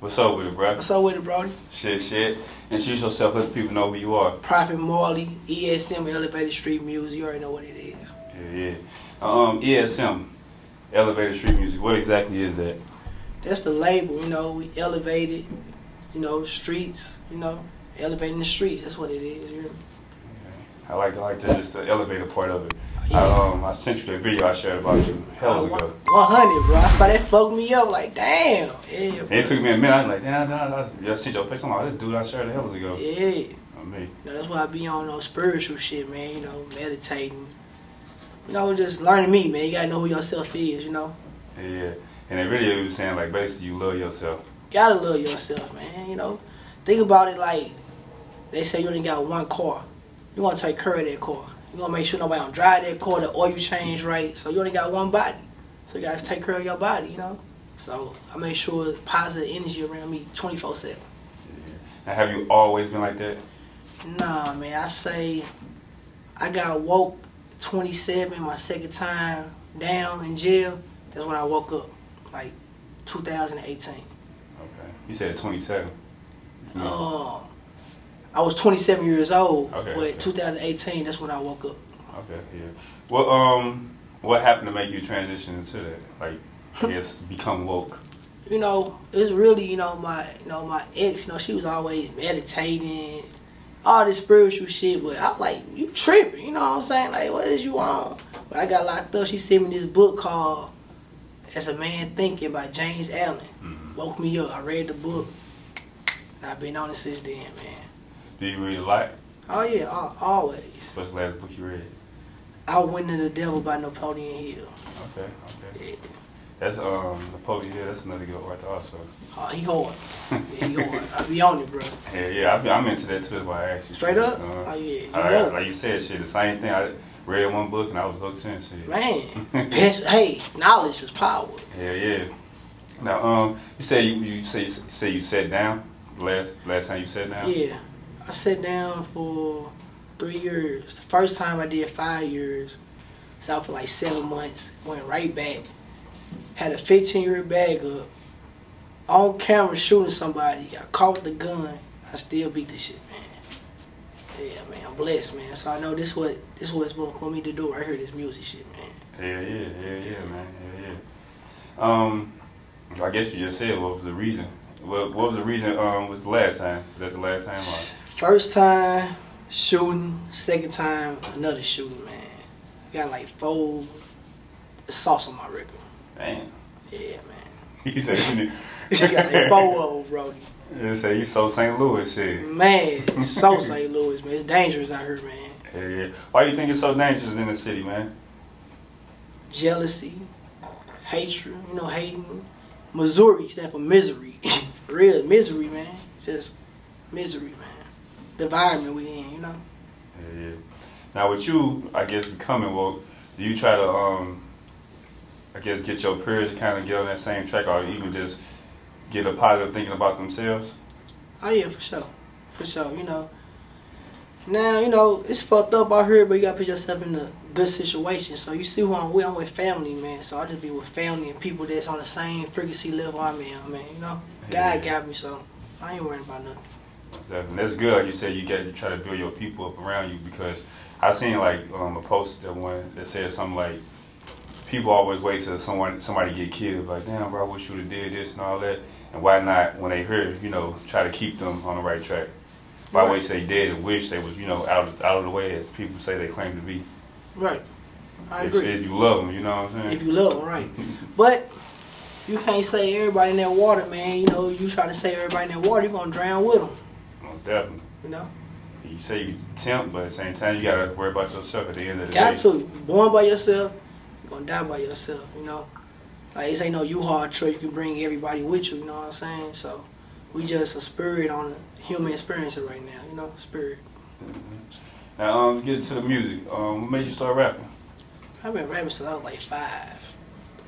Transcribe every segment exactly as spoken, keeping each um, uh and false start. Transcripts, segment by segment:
What's up with it, bro? What's up with it, Brody? Shit, shit. Introduce yourself, let the people know who you are. Profit Marley, E S M, Elevated Street Music. You already know what it is. Yeah, yeah. Um, E S M, Elevated Street Music. What exactly is that? That's the label, you know. We elevated, you know, streets, you know, elevating the streets. That's what it is. You know? I like I like that, just the elevator part of it. Yeah. I, um, I sent you the video I shared about you hell ago. one hundred, bro. I saw that fucked me up. Like, damn. Yeah, bro. It took me a minute. I was like, damn, damn. I, I seen your face. I'm like, this dude I shared the hell ago. Yeah. On me. You know, that's why I be on those spiritual shit, man. You know, meditating. You know, just learning me, man. You gotta know who yourself is, you know? Yeah. And that video you was saying, like, basically, you love yourself. You gotta love yourself, man. You know? Think about it like, they say you only got one car. You want to take care of that car. You want to make sure nobody don't drive that car, the oil you change right. So you only got one body. So you got to take care of your body, you know? So I make sure positive energy around me twenty-four seven. Yeah. Now, have you always been like that? Nah, man. I say I got woke twenty-seven, my second time down in jail. That's when I woke up, like two thousand eighteen. Okay. You said twenty-seven. No. Um, I was twenty-seven years old, okay, but okay. two thousand eighteen, that's when I woke up. Okay, yeah. Well, um, what happened to make you transition into that? Like, I guess, become woke? You know, it's really, you know, my you know, my ex, you know, she was always meditating, all this spiritual shit, but I was like, you tripping, you know what I'm saying? Like, what is you on? But I got locked up. She sent me this book called As a Man Thinketh by James Allen. Mm-hmm. Woke me up. I read the book, and I've been on it since then, man. Do you read a lot? Oh, yeah, all, always. What's the last book you read? I Went to the Devil by Napoleon Hill. Okay, okay. Yeah. That's, um, Napoleon Hill, that's another good author also. Oh, he hard. Yeah, he hard. I be on it, bro. Yeah, yeah, I be, I'm into that too, that's why I asked you. Straight up? You know? Oh, yeah. You I, like you said, shit, the same thing. I read one book and I was hooked since, shit. Man, that's, hey, knowledge is power. Yeah, yeah. Now, um, you say you, you, say, you say you sat down, last, last time you sat down? Yeah. I sat down for three years. The first time I did five years, was out for like seven months. Went right back. Had a fifteen-year bag up. On camera shooting somebody. I caught the gun. I still beat the shit, man. Yeah, man. I'm blessed, man. So I know this what this what's for me to do. I hear this music shit, man. Yeah, yeah, yeah, yeah, yeah, man. Yeah, yeah. Um, I guess you just said what was the reason. What What was the reason? Um, was the last time? Was that the last time? Or? First time shooting, second time another shooting, man. Got like four sauce on my record. Damn. Yeah, man. You said you knew. Got like four of them, Brody. You said you so Saint Louis shit. Man, so Saint Louis, man. It's dangerous out here, man. Yeah, yeah. Why do you think it's so dangerous in the city, man? Jealousy, hatred, you know, hating. Missouri stand for misery. Real misery, man. Just misery, man. The environment we in, you know. Yeah, yeah. Now with you, I guess becoming woke, do you try to, um, I guess, get your peers to kind of get on that same track, or even just get a positive thinking about themselves? Oh yeah, for sure, for sure. You know, now you know it's fucked up out here, but you gotta put yourself in a good situation. So you see who I'm with. I'm with family, man. So I just be with family and people that's on the same frequency level I'm in, man. You know, yeah, God yeah. got me, so I ain't worrying about nothing. And that's good. Like you said, you got to try to build your people up around you, because I seen like um, a post that one that said something like, people always wait till someone somebody get killed. Like, damn, bro, I wish you would have did this and all that. And why not when they hear, you know, try to keep them on the right track? Why right. wait till they dead and wish they was, you know, out of, out of the way as people say they claim to be? Right. I if, agree. If you love them, you know what I'm saying? If you love them, right. But you can't save everybody in that water, man. You know, you try to save everybody in that water, you're going to drown with them. Definitely. You know? You say you tempt, but at the same time, you got to worry about yourself at the end of the got day. Got to. You're born by yourself, you're going to die by yourself, you know? Like, this ain't no U-Haul truck. You can bring everybody with you, you know what I'm saying? So, we just a spirit on a human experience right now, you know? Spirit. Mm-hmm. Now, um, get into the music. Um, what made you start rapping? I've been rapping since I was like five.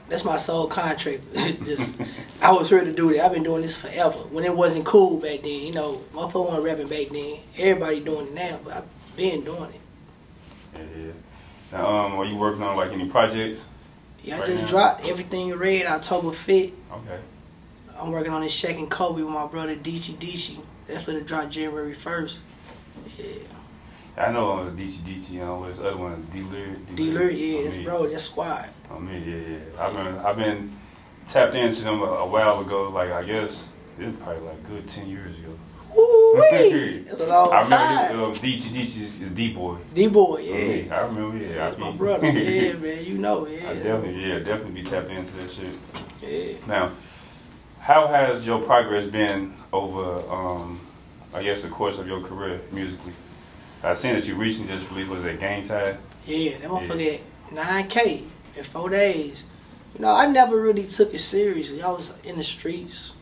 That's my sole contract. Just, I was here to do that. I've been doing this forever. When it wasn't cool back then, you know, my phone wasn't rapping back then. Everybody doing it now, but I've been doing it. Yeah, yeah. Now, um, are you working on, like, any projects? Yeah, I right just now? dropped Everything Red, October fifth. Okay. I'm working on this Shaq and Kobe with my brother Deechi Deechi. That's going to drop January first. Yeah. I know uh, Deechi Deechi, um, what's the other one? D. Lyric? D. Lyric, yeah, that's bro, that's squad. I mean, yeah, yeah. I've been, I've been tapped into them a, a while ago, like, I guess, it was probably like a good ten years ago. Woo-wee! That's a long time. I remember Deechi Deechi's the D-Boy. D-Boy, yeah. yeah. I remember, yeah. That's I mean, my brother, yeah, man, you know, yeah. I definitely, yeah, definitely be tapped into that shit. Yeah. Now, how has your progress been over, um, I guess, the course of your career musically? I seen that you recently just released, was it Gang Tire? Yeah, that motherfucker had nine K in four days. You know, I never really took it seriously. I was in the streets,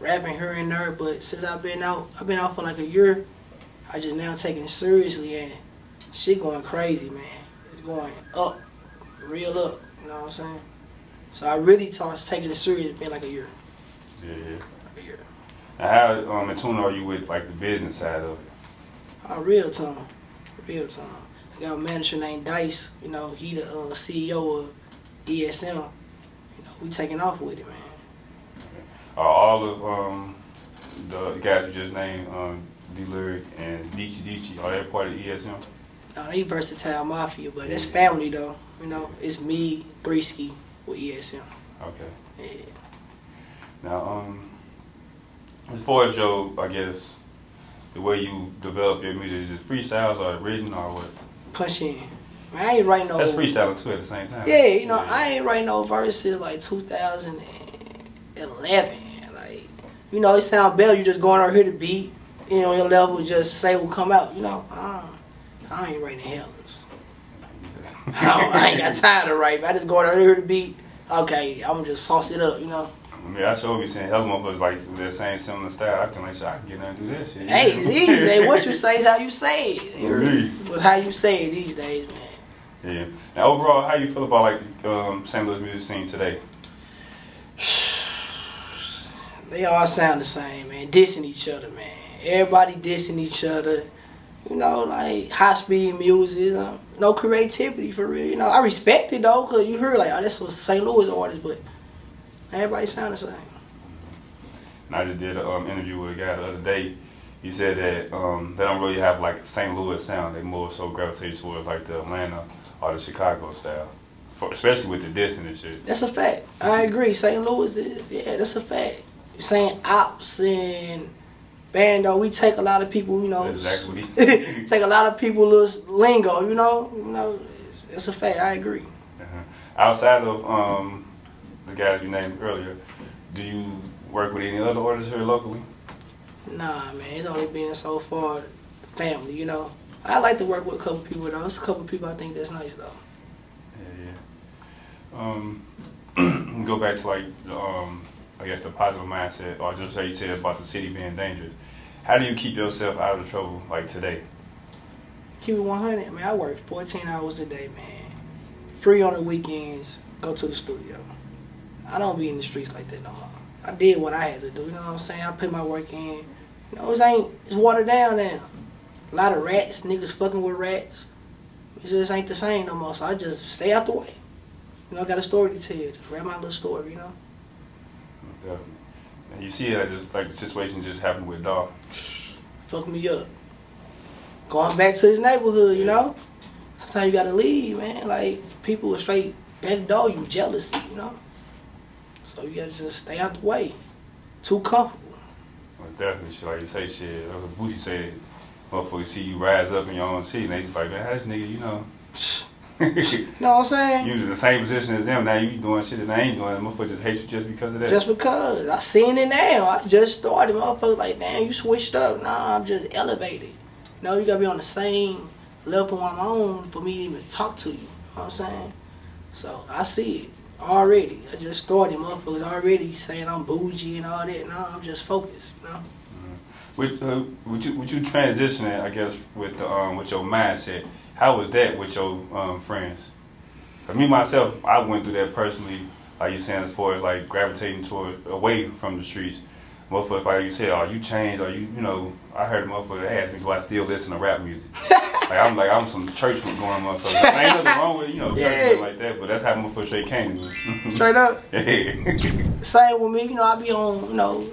rapping here and there, but since I've been out, I've been out for like a year, I just now taking it seriously, and shit going crazy, man. It's going up, real up, you know what I'm saying? So I really started taking it serious, it's been like a year. Yeah, yeah. Like a year. Now how um, in tune are you with, like, the business side of it? Uh, real time, real time. I got a manager named Dice. You know, he the uh, C E O of E S M. You know, we taking off with it, man. Are all of um, the guys you just named, um, D. Lyric and Deechi Deechi, are they part of E S M? No, they Versatile Mafia, but that's family though. You know, it's me, Breeski with E S M. Okay. Yeah. Now, um, as far as your, I guess, the way you develop your music, is it freestyles or written or what? Punch in. Man, I ain't writing no... That's freestyling too at the same time. Yeah, you know, yeah. I ain't writing no verses like two thousand eleven. Like, you know, it sound better. You just going over here to beat, you know, your level, just say will come out. You know, I, I ain't writing hellers. I, I ain't got time to write. I just going over here to beat. Okay, I'm just sauce it up, you know. I mean, I sure be saying other motherfuckers like that same similar style. I can make sure I can get down and do that shit. Hey, it's easy. Hey, what you say is how you say it. You're, how you say it these days, man. Yeah. Now, overall, how you feel about like um, Saint Louis music scene today? They all sound the same, man. Dissing each other, man. Everybody dissing each other. You know, like high speed music, um, no creativity for real. You know, I respect it though, cause you hear like, oh, this was Saint Louis artist, but. Everybody sound the same. And I just did an um, interview with a guy the other day. He said that um, they don't really have like a Saint Louis sound. They more so gravitate towards like the Atlanta or the Chicago style, for, especially with the dissing and shit. That's a fact. I agree. Saint Louis is, yeah, that's a fact. Saint Ops and Bando, we take a lot of people, you know. Exactly. Take a lot of people's lingo, you know. You know, it's, it's a fact. I agree. Uh-huh. Outside of... Um, the guys you named earlier, do you work with any other artists here locally? Nah, man, it's only been so far family, you know. I like to work with a couple people, though. It's a couple people I think that's nice, though. Yeah, yeah. Um, go back to, like, the, um, I guess the positive mindset, or just how you said about the city being dangerous. How do you keep yourself out of trouble, like, today? Keep it one hundred. Man, I work fourteen hours a day, man. Free on the weekends. Go to the studio. I don't be in the streets like that no more. I did what I had to do, you know what I'm saying? I put my work in. You know, it ain't, it's watered down now. A lot of rats, niggas fucking with rats. It just ain't the same no more, so I just stay out the way. You know, I got a story to tell you. Just read my little story, you know? Definitely. And you see it, just like the situation just happened with Dolph. Fuck me up. Going back to his neighborhood, you know? Sometimes you gotta leave, man. Like, people are straight backdoor you, jealousy, you know? So you gotta just stay out the way. Too comfortable. Well, definitely, like you say, shit. Boosie said, motherfucker, see you rise up in your own seat, and they just like, man, how this nigga, you know? You know what I'm saying? You was in the same position as them. Now you doing shit that I ain't doing. Motherfucker just hate you just because of that. Just because. I seen it now. I just started. Motherfucker like, damn, you switched up. Nah, I'm just elevated. No, you gotta be on the same level I'm on for me to even talk to you. You know what I'm saying? So I see it. Already, I just started. Motherfuckers already saying I'm bougie and all that. No, I'm just focused, you know. Mm-hmm. With uh, would you would you transitioning? I guess with the, um with your mindset. How was that with your um, friends? I mean, myself, I went through that personally. Like you saying, as far as like gravitating toward away from the streets. Motherfucker, like you said, oh, you changed, or you you know. I heard a motherfucker ask me, do I still listen to rap music? Like I'm like I'm some church going on motherfuckers. There ain't nothing wrong with you know church yeah. like that, but that's how motherfuckers shake hands. Straight up. Yeah. Same with me. You know I be on. You know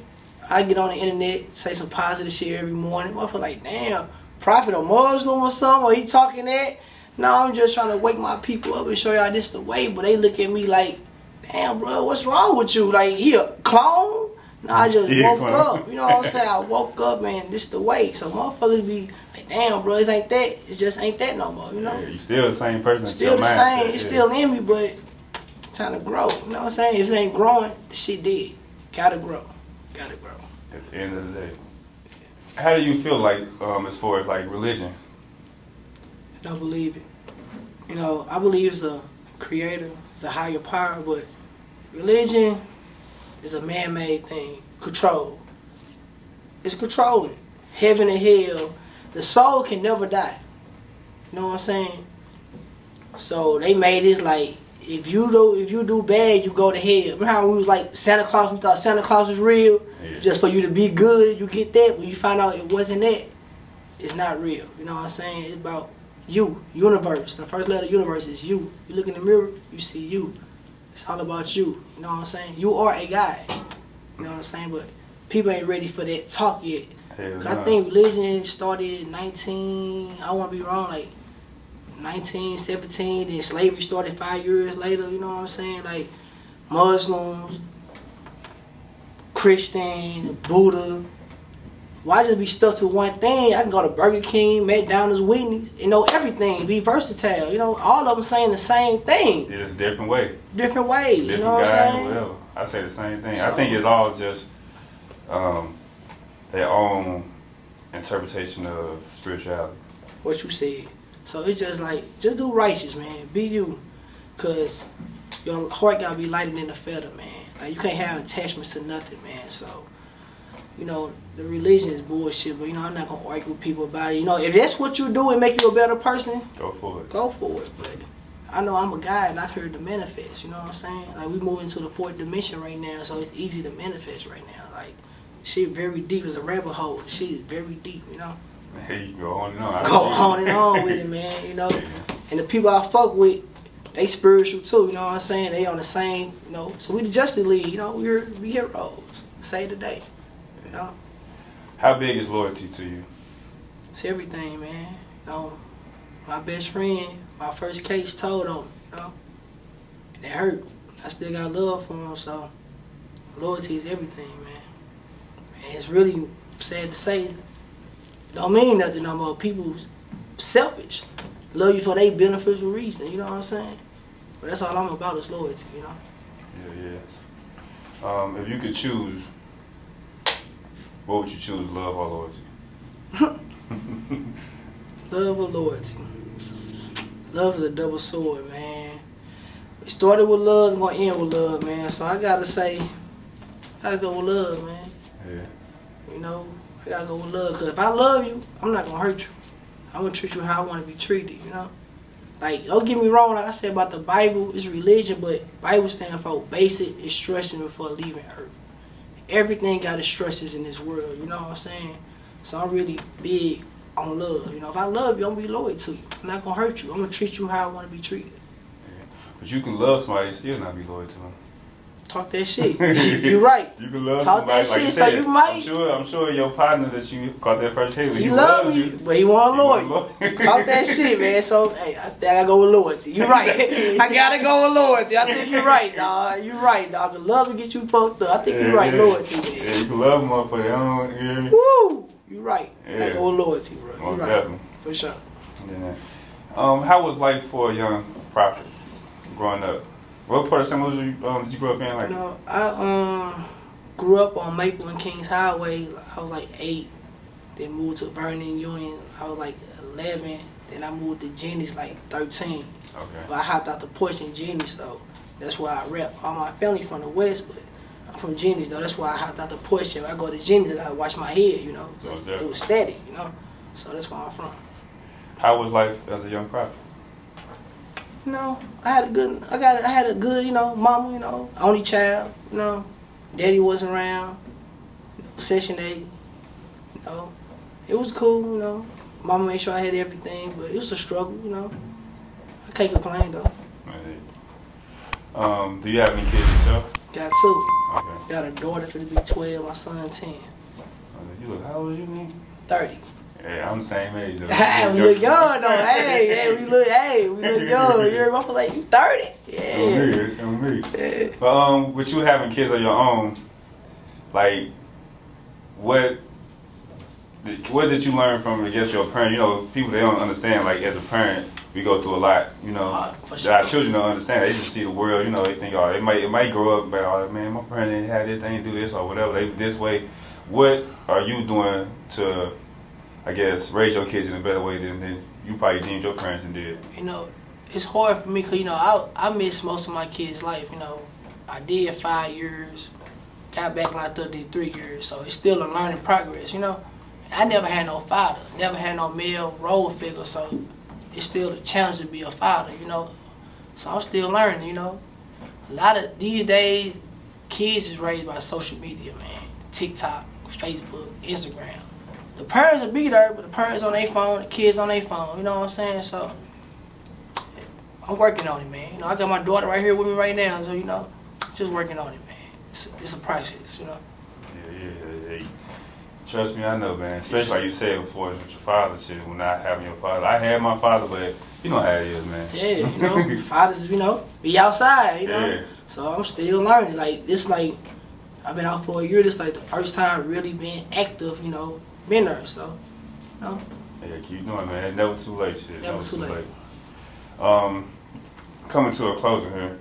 I get on the internet, say some positive shit every morning. Motherfucker like damn, Prophet a Muslim or something, or he talking that. No, I'm just trying to wake my people up and show y'all this the way. But they look at me like, damn, bro, what's wrong with you? Like he a clone? No, I just yeah, woke up. You know what I'm saying? I woke up and this the way. So motherfuckers be like, damn, bro, it ain't that. It just ain't that no more. You know? Yeah, you still the same person. Still the same. Said, it's yeah. still in me, but I'm trying to grow. You know what I'm saying? If it ain't growing, the shit dead. Gotta grow. Gotta grow. At the end of the day, how do you feel like um, as far as like religion? I don't believe it. You know, I believe it's a creator, it's a higher power, but religion is a man-made thing. Control. It's controlling. Heaven and hell. The soul can never die. You know what I'm saying? So they made it like, if you do if you do bad, you go to hell. Remember how we was like Santa Claus, we thought Santa Claus was real? Yeah. Just for you to be good, you get that. When you find out it wasn't that, it's not real. You know what I'm saying? It's about you, universe. The first letter of universe is you. You look in the mirror, you see you. It's all about you. You know what I'm saying? You are a guy. You know what I'm saying? But people ain't ready for that talk yet. Cause I think religion started in nineteen, I won't be wrong, like nineteen seventeen, then slavery started five years later, you know what I'm saying? Like Muslims, Christian, Buddha. Why just be stuck to one thing? I can go to Burger King, McDonald's, Whitney's, and know everything. Be versatile. You know, all of them saying the same thing. It's a different way. Different ways. Different you know what I'm saying? Whatever. I say the same thing. So, I think it's all just um, their own interpretation of spirituality. What you said. So it's just like, just do righteous, man. Be you. Because your heart got to be lighter than a feather, man. Like, you can't have attachments to nothing, man. So, you know, the religion is bullshit, but, you know, I'm not going to argue with people about it. You know, if that's what you do and make you a better person, go for it. Go for it. But I know I'm a guy and I heard to manifest, you know what I'm saying? Like, we moving to the fourth dimension right now, so it's easy to manifest right now. Like, shit very deep. It's a rabbit hole. Shit is very deep, you know? Hey, you go on and on. Go on and on with it, man, you know? Yeah. And the people I fuck with, they spiritual, too, you know what I'm saying? They on the same, you know? So we the Justice League, you know? We're we heroes. Save the day. No. How big is loyalty to you? It's everything, man. You know, my best friend, my first case told on me, you know, and it hurt. I still got love for him, so loyalty is everything, man. And it's really sad to say, it don't mean nothing no more. People's selfish. Love you for their beneficial reason, you know what I'm saying? But that's all I'm about is loyalty, you know? Yeah, yeah. Um, if you could choose, what would you choose, love or loyalty? Love or loyalty? Love is a double sword, man. It started with love, it's going to end with love, man. So I got to say, I got to go with love, man. Yeah. You know, I got to go with love. Because if I love you, I'm not going to hurt you. I'm going to treat you how I want to be treated, you know? Like, don't get me wrong, like I said about the Bible, it's religion, but Bible stands for basic instruction before leaving earth. Everything got its structures in this world, you know what I'm saying? So I'm really big on love. You know, if I love you, I'm gonna be loyal to you. I'm not gonna hurt you. I'm gonna treat you how I wanna be treated. Yeah. But you can love somebody and still not be loyal to them. Talk that shit. You're right. You can love Talk somebody. Talk that like shit, you said, so you might. I'm sure, I'm sure your partner that you caught that first hit, he loved you, but he wasn't loyal. Talk that shit, man. So, hey, I gotta go with loyalty. You're right. I gotta go with loyalty. I think you're right, dog. You're right, dog. The love will get you fucked up. I think yeah, you're right, yeah. loyalty. Man. Yeah, you can love them up for their own, you hear me? Woo! You're right. Yeah. I gotta go with loyalty, bro. You're right. Definitely. For sure. Yeah. Um, how was life for a young Prophet growing up? What part of Saint Louis did you, um, did you grow up in? Like, you know, I um grew up on Maple and Kings Highway. I was like eight. Then moved to Vernon Union. I was like eleven. Then I moved to Jenny's like thirteen. Okay. But I hopped out the porch in Jenny's, so that's why I rep. All my family from the West, but I'm from Jenny's though. That's why I hopped out the porch. If I go to Jenny's, I gotta watch my head. You know, so it was static. You know, so that's where I'm from. How was life as a young Prophet? You know, I had a good, I got, I had a good, you know, mama, you know, only child, you know, daddy wasn't around, you know, session eight, you know, it was cool, you know, Mama made sure I had everything, but it was a struggle, you know. I can't complain, though. Right. Um, do you have any kids yourself? Got two. Okay. Got a daughter for to be twelve, my son ten. You look, how old are you, man? thirty. Hey, I'm the same age. So hey, we look young, though. Hey, hey, we look, hey, we look young. You're a like, you thirty? Yeah. It's me, it's me. Yeah. But um, with you having kids of your own, like, what... What did you learn from, I guess, your parent? You know, people, they don't understand, like, as a parent, we go through a lot, you know. Uh, sure. Our children don't understand. They just see the world, you know, they think, oh, it might it might grow up, but, oh, man, my parent didn't have this, they didn't do this, or whatever, they this way. What are you doing to, I guess, raise your kids in a better way than, than you probably deemed your parents and did? You know, it's hard for me because, you know, I, I missed most of my kids' life, you know. I did five years, got back when I thought I did three years, so it's still a learning progress, you know. I never had no father, never had no male role figure, so it's still a challenge to be a father, you know. So I'm still learning, you know. A lot of these days, kids is raised by social media, man. TikTok, Facebook, Instagram. The parents will be there, but the parents on their phone, the kids on their phone, you know what I'm saying? So I'm working on it, man. You know, I got my daughter right here with me right now, so, you know, just working on it, man. It's, it's a process, you know. Yeah, yeah, yeah. Trust me, I know, man. Especially like you said before, with your father shit, when not having your father. I had my father, but you know how it is, man. Yeah, you know, fathers, you know, be outside, you know. Yeah. So I'm still learning. Like, this, like, I've been out for a year. This, like, the first time really being active, you know, been there. So, you know. Yeah, keep doing, man. Never too late, shit. Never, Never too late. late. Um, coming to a closing here.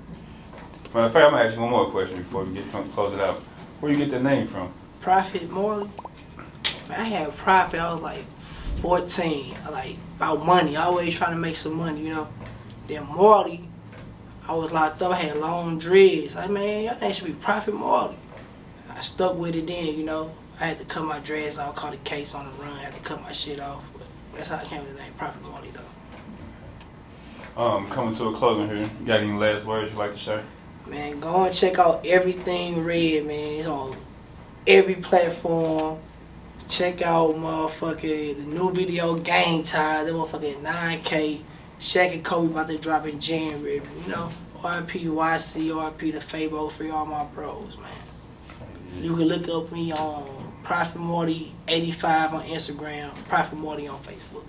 Matter of fact, I'm going to ask you one more question before we get to close it out. Where you get that name from? Profit Marley. I had Profit, I was like fourteen, like about money, always trying to make some money, you know. Then Marley, I was locked up, I had long dreads. Like, man, y'all think should be Profit Marley. I stuck with it then, you know. I had to cut my dreads off, caught a case on the run, I had to cut my shit off. But that's how I came to the name Profit Marley, though. Um, coming to a closing here, you got any last words you'd like to share? Man, go and check out Everything Red, man. It's on every platform. Check out motherfucking the new video, Gang Tire. That motherfucking nine K. Shaq and Kobe about to drop in January. You know, R P Y C, R P the Fabo, free all my bros, man. You can look up me on Profit Marley eighty-five on Instagram, Profit Marley on Facebook.